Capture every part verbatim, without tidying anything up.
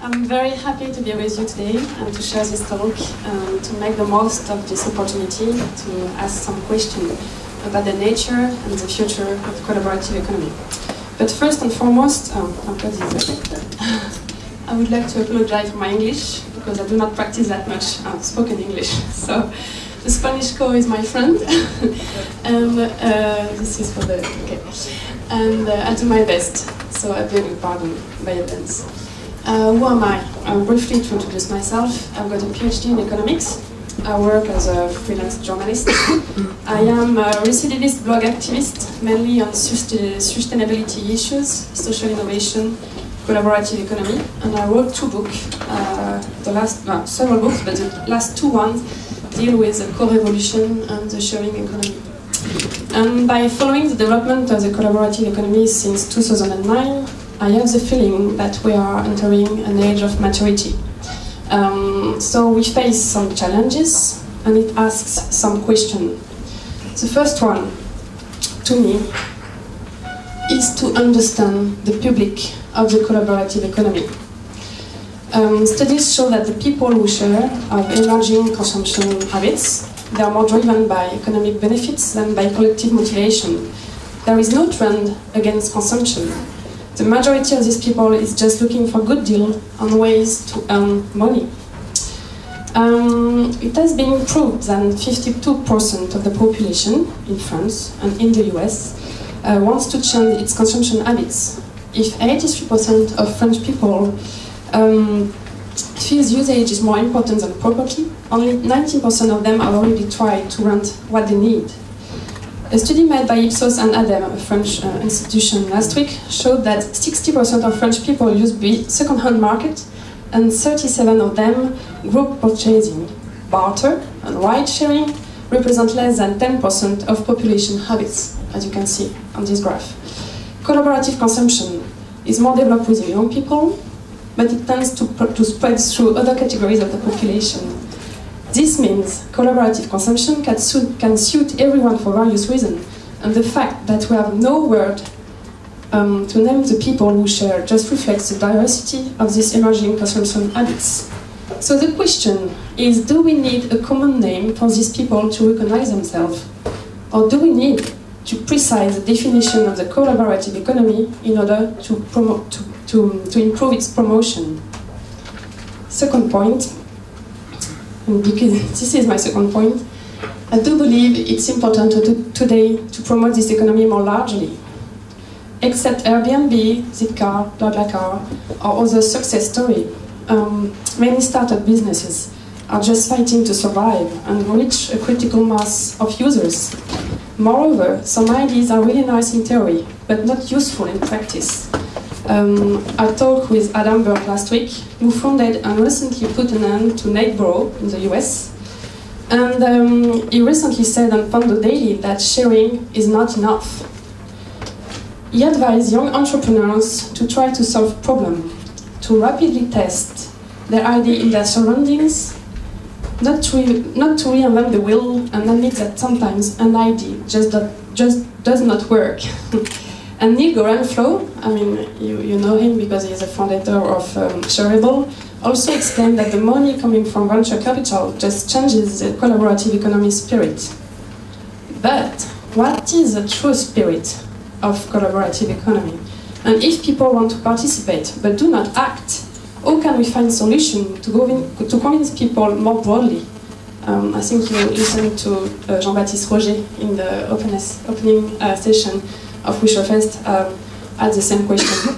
I'm very happy to be with you today and to share this talk and to make the most of this opportunity to ask some questions about the nature and the future of collaborative economy. But first and foremost, um, I would like to apologize for my English because I do not practice that much uh, spoken English. So the Spanish co is my friend, and uh, this is for the okay. And uh, I do my best, so I beg your pardon by advance. Uh, who am I? Uh, briefly to introduce myself, I've got a PhD in economics. I work as a freelance journalist. I am a recidivist blog activist, mainly on sustainability issues, social innovation, collaborative economy, and I wrote two books, uh, the last, well, several books, but the last two ones deal with the co-revolution and the sharing economy. And by following the development of the collaborative economy since two thousand nine, I have the feeling that we are entering an age of maturity. Um, so we face some challenges and it asks some questions. The first one, to me, is to understand the public of the collaborative economy. Um, studies show that the people who share have emerging consumption habits. They are more driven by economic benefits than by collective motivation. There is no trend against consumption. The majority of these people is just looking for good deal and ways to earn money. Um, it has been proved that fifty-two percent of the population in France and in the U S uh, wants to change its consumption habits. If eighty-three percent of French people um, feels usage is more important than property, only nineteen percent of them have already tried to rent what they need. A study made by Ipsos and ADEME, a French uh, institution, last week showed that sixty percent of French people use the second-hand market and thirty-seven percent of them group purchasing. Barter and ride-sharing represent less than ten percent of population habits, as you can see on this graph. Collaborative consumption is more developed with young people, but it tends to, to spread through other categories of the population. This means collaborative consumption can suit, can suit everyone for various reasons, and the fact that we have no word um, to name the people who share just reflects the diversity of these emerging consumption habits. So the question is, do we need a common name for these people to recognize themselves? Or do we need to precise the definition of the collaborative economy in order to, promote, to, to, to improve its promotion? Second point. And because this is my second point, I do believe it's important to do today to promote this economy more largely. Except Airbnb, Zipcar, BlaBlaCar, or other success stories, um, many startup businesses are just fighting to survive and reach a critical mass of users. Moreover, some ideas are really nice in theory, but not useful in practice. Um, I talked with Adam Berg last week, who founded and recently put an end to NetPro in the U S. And um, he recently said on PandoDaily that sharing is not enough. He advised young entrepreneurs to try to solve problems, to rapidly test their idea in their surroundings, not to, re not to reinvent the wheel and admit that sometimes an idea just, do just does not work. And Neal Gorenflo, I mean, you, you know him because he is a founder of um, Shareable, also explained that the money coming from venture capital just changes the collaborative economy spirit. But what is the true spirit of collaborative economy? And if people want to participate but do not act, how can we find solutions to, go in, to convince people more broadly? Um, I think you listened to uh, Jean-Baptiste Roger in the openness, opening uh, session of OuiShare Fest um, had the same question.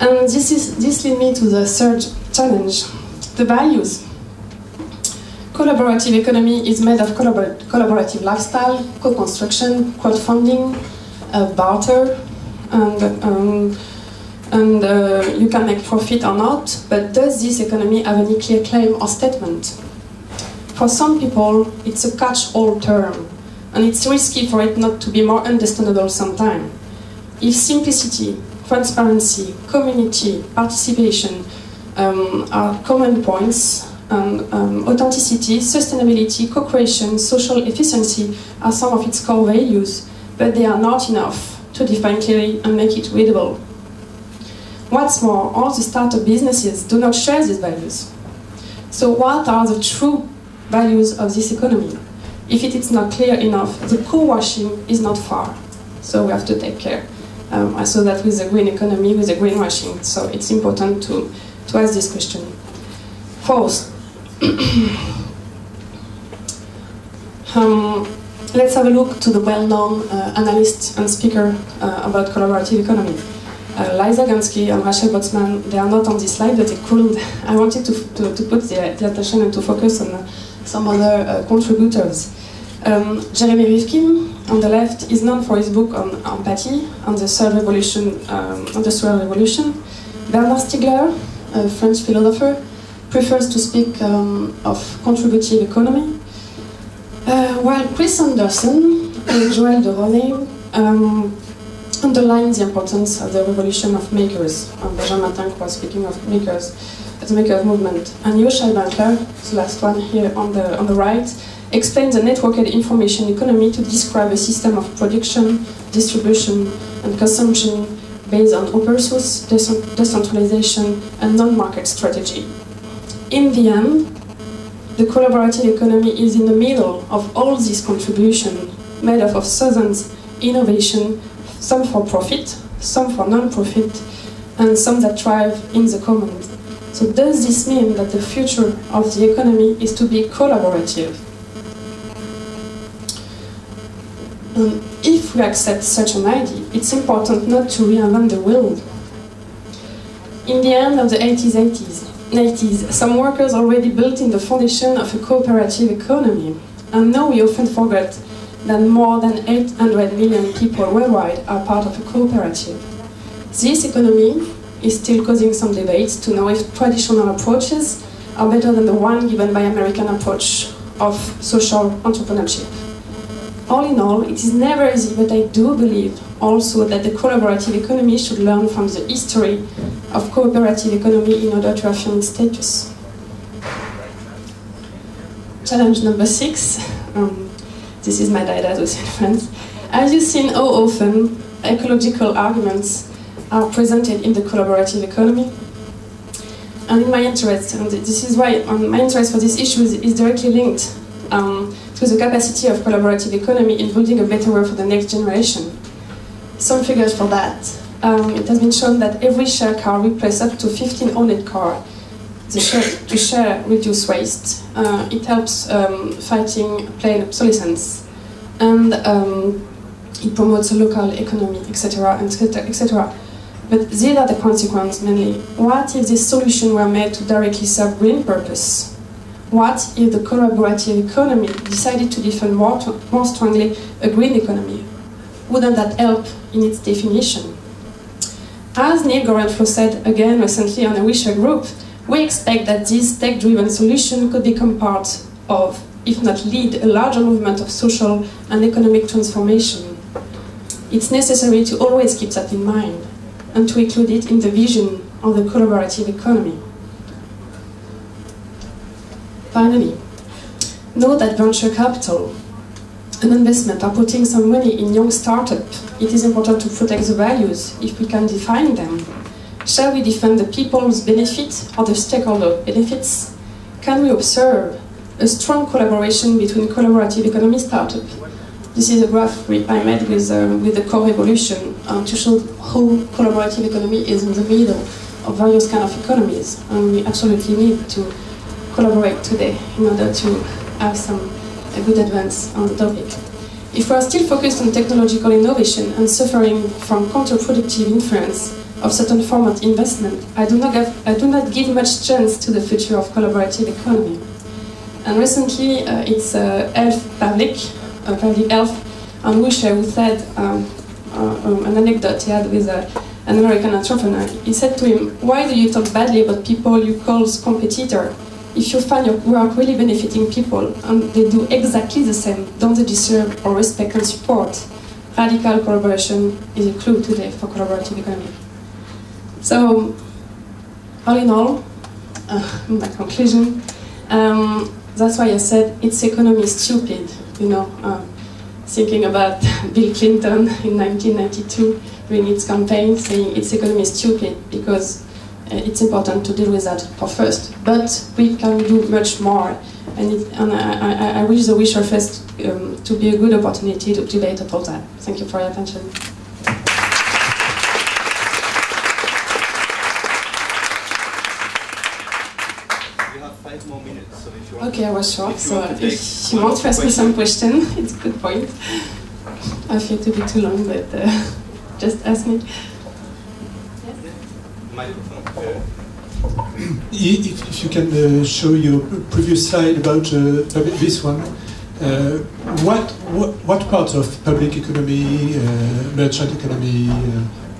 And this, is, this leads me to the third challenge, the values. Collaborative economy is made of collabor collaborative lifestyle, co-construction, crowdfunding, uh, barter, and, um, and uh, you can make profit or not, but does this economy have any clear claim or statement? For some people, it's a catch-all term. And it's risky for it not to be more understandable sometimes. If simplicity, transparency, community, participation um, are common points, um, um, authenticity, sustainability, co-creation, social efficiency are some of its core values, but they are not enough to define clearly and make it readable. What's more, all the startup businesses do not share these values. So what are the true values of this economy? If it is not clear enough, the co-washing is not far. So we have to take care. Um, I saw that with the green economy, with the greenwashing. So it's important to, to ask this question. Fourth, um, let's have a look to the well-known uh, analysts and speaker uh, about collaborative economy. Uh, Liza Gansky and Rachel Botsman, they are not on this slide, but they couldn't. I wanted to, to, to put the, the attention and to focus on uh, some other uh, contributors. Um, Jeremy Rifkin, on the left, is known for his book on empathy, on the third revolution, um, on the third revolution. Bernard Stigler, a French philosopher, prefers to speak um, of contributive economy. Uh, while Chris Anderson and Joel de Ronay um, underline the importance of the revolution of makers. Um, Benjamin Tank was speaking of makers, the maker movement. And Yosha Banca, the last one here on the, on the right, explains the networked information economy to describe a system of production, distribution, and consumption based on open source, decentralization, and non-market strategy. In the end, the collaborative economy is in the middle of all these contributions, made up of thousands innovation, some for profit, some for non-profit, and some that thrive in the commons. So does this mean that the future of the economy is to be collaborative? And if we accept such an idea, it's important not to reinvent the wheel. In the end of the eighties, eighties, nineties, some workers already built in the foundation of a cooperative economy. And now we often forget that more than eight hundred million people worldwide are part of a cooperative. This economy is still causing some debates to know if traditional approaches are better than the one given by American approach of social entrepreneurship. All in all, it is never easy, but I do believe also that the collaborative economy should learn from the history of cooperative economy in order to affirm its status. Challenge number six. Um, this is my dad, I was in France. As you've seen, how often ecological arguments are presented in the collaborative economy. And in my interest, and this is why um, my interest for this issue is, is directly linked um, to the capacity of collaborative economy in building a better world for the next generation. Some figures for that. Um, it has been shown that every share car replaces up to fifteen owned cars. The share to share reduce waste. Uh, it helps um, fighting plane obsolescence, and um, it promotes a local economy, et cetera, et cetera. But these are the consequences mainly. What if this solution were made to directly serve green purpose? What if the collaborative economy decided to defend more, more strongly a green economy? Wouldn't that help in its definition? As Neal Gorenflo said again recently on the OuiShare group, we expect that this tech-driven solution could become part of, if not lead, a larger movement of social and economic transformation. It's necessary to always keep that in mind and to include it in the vision of the collaborative economy. Finally, know that venture capital and investment are putting some money in young startups. It is important to protect the values if we can define them. Shall we defend the people's benefit or the stakeholder benefits? Can we observe a strong collaboration between collaborative economy startups? This is a graph I made with, uh, with the core revolution um, to show how collaborative economy is in the middle of various kind of economies, and we absolutely need to collaborate today in order to have some a good advance on the topic. If we are still focused on technological innovation and suffering from counterproductive influence of certain form of investment, I do not give, I do not give much chance to the future of collaborative economy. And recently, uh, it's uh, Elf Pavlik. Uh, Pavlik Elf on OuiShare who said um, uh, um, an anecdote he had with uh, an American entrepreneur. He said to him, "Why do you talk badly about people you call competitor? If you find your work really benefiting people and they do exactly the same, don't they deserve our respect and support?" Radical collaboration is a clue today for collaborative economy. So, all in all, uh, my conclusion. Um, That's why I said it's economy stupid, you know. Uh, thinking about Bill Clinton in nineteen ninety-two during its campaign, saying its economy is stupid because uh, it's important to deal with that for first. But we can do much more, and, it, and I, I, I wish the OuiShare Fest um, to be a good opportunity to debate about that. Thank you for your attention. Okay, I was short, so if you want to ask me some question, it's a good point. I feel to be too long, but uh, just ask me. Microphone. If, if you can uh, show your previous slide about uh, this one, uh, what, what what part of public economy, uh, merchant economy, uh,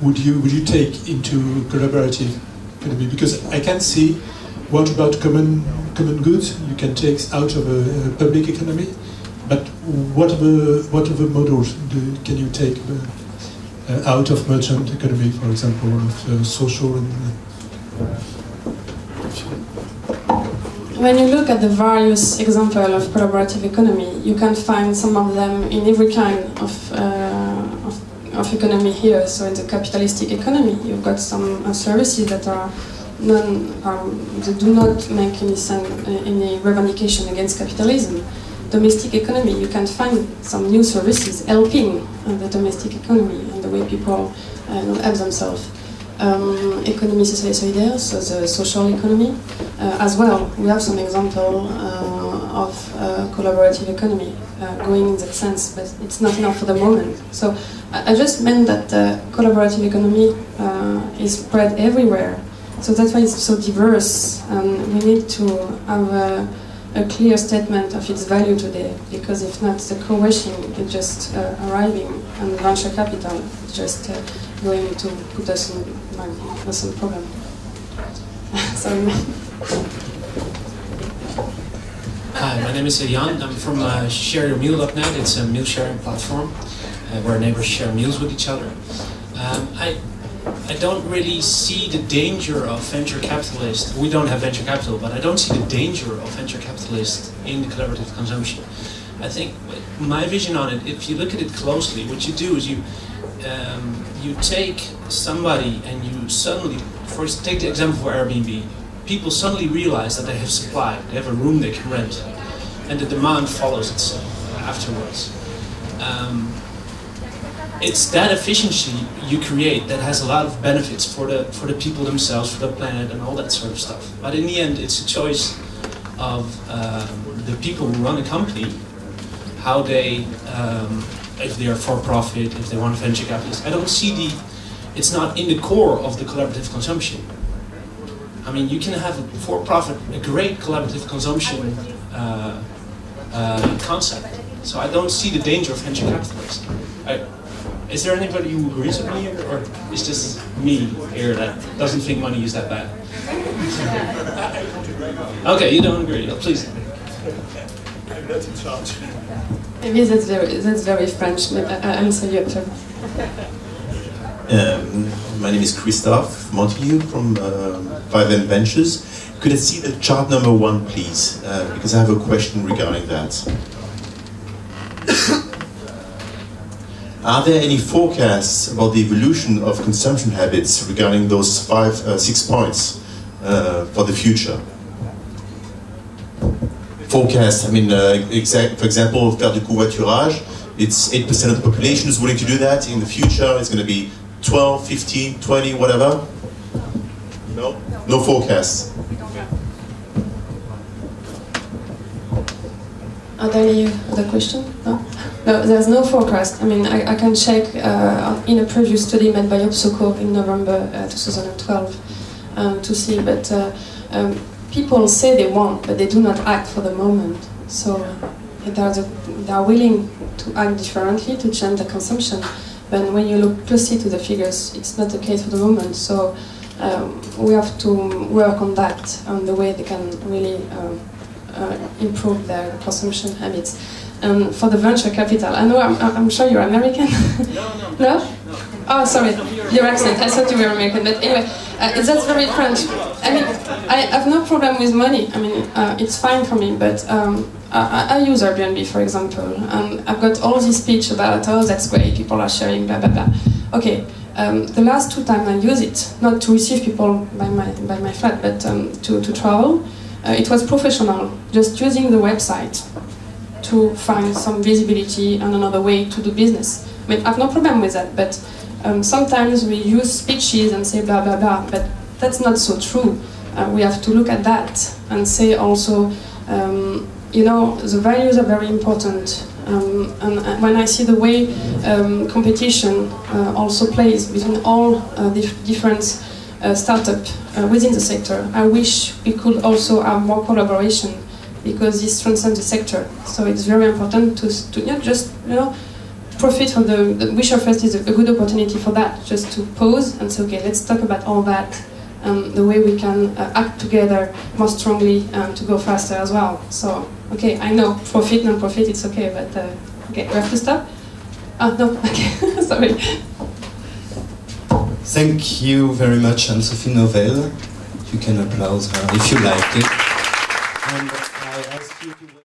would you would you take into collaborative economy? Because I can see. What about common common goods you can take out of a, a public economy? But what other what other models do, can you take uh, out of merchant economy, for example, of uh, social? And, uh, when you look at the various examples of collaborative economy, you can find some of them in every kind of, uh, of of economy here. So in the capitalistic economy, you've got some uh, services that are. Non, um, they do not make any, some, uh, any revendication against capitalism. Domestic economy, you can find some new services helping uh, the domestic economy and the way people uh, don't help themselves. Um, economy sociale solidaire, so the social economy, uh, as well. We have some example uh, of uh, collaborative economy uh, going in that sense, but it's not enough for the moment. So I, I just meant that uh, collaborative economy uh, is spread everywhere. So that's why it's so diverse, and we need to have a, a clear statement of its value today, because if not, the co-washing is just uh, arriving, and venture capital is just uh, going to put us in a problem. Sorry. Hi, my name is Jan. I'm from uh, Share Your Meal dot net. It's a meal sharing platform uh, where neighbors share meals with each other. Um, I, I don't really see the danger of venture capitalists. We don't have venture capital, but I don't see the danger of venture capitalists in collaborative consumption. I think my vision on it, if you look at it closely, what you do is you um, you take somebody and you suddenly, for take the example for Airbnb, people suddenly realize that they have supply, they have a room they can rent, and the demand follows itself afterwards. Um, It's that efficiency you create that has a lot of benefits for the for the people themselves, for the planet, and all that sort of stuff. But in the end, it's a choice of uh, the people who run a company, how they, um, if they are for profit, if they want venture capitalists. I don't see the, it's not in the core of the collaborative consumption. I mean, you can have a for profit, a great collaborative consumption uh, uh, concept. So I don't see the danger of venture capitalists. I, Is there anybody who agrees with me, or is just me here that doesn't think money is that bad? Okay, you don't agree, please. I'm not in charge. Maybe that's very, that's very French, but I, I'm sorry. Um, my name is Christophe Montelieu from uh, Five Ventures. Could I see the chart number one, please? Uh, because I have a question regarding that. Are there any forecasts about the evolution of consumption habits regarding those five, uh, six points uh, for the future? Forecasts, I mean, uh, exact, for example, faire du covoiturage, it's eight percent of the population is willing to do that. In the future, it's going to be twelve, fifteen, twenty, whatever? No? No forecasts. Are there any other questions? No? No, there's no forecast. I mean, I, I can check uh, in a previous study made by OPSOCO in November uh, two thousand twelve um, to see, but uh, um, people say they want, but they do not act for the moment. So they are, the, they are willing to act differently to change the consumption. But when you look closely to the figures, it's not the case for the moment. So um, we have to work on that, on the way they can really um, uh, improve their consumption habits. Um, for the venture capital, I know I'm, I'm sure you're American. No, no, no? no. Oh, sorry, your accent. I thought you were American, but anyway, uh, that's very French. I mean, I have no problem with money. I mean, uh, it's fine for me, but um, Uh, I, I use Airbnb, for example, and I've got all this speech about, oh, that's great, people are sharing, blah, blah, blah. Okay, um, the last two times I use it, not to receive people by my, by my flat, but um, to, to travel, uh, it was professional, just using the website to find some visibility and another way to do business. I mean, I've no problem with that, but um, sometimes we use speeches and say blah, blah, blah, but that's not so true. Uh, we have to look at that and say also, um, you know, the values are very important. Um, and, and when I see the way um, competition uh, also plays between all uh, the different uh, startups uh, within the sector, I wish we could also have more collaboration because this transcends the sector. So it's very important to, to yeah, just, you know, profit from the, the OuiShare Fest is a, a good opportunity for that, just to pause and say, okay, let's talk about all that. Um, the way we can uh, act together more strongly and to go faster as well. So, okay, I know, profit, non-profit, it's okay, but, uh, okay, we have to stop? Ah, no, okay, sorry. Thank you very much, Anne-Sophie Novel. You can applaud her if you like it. And I ask you to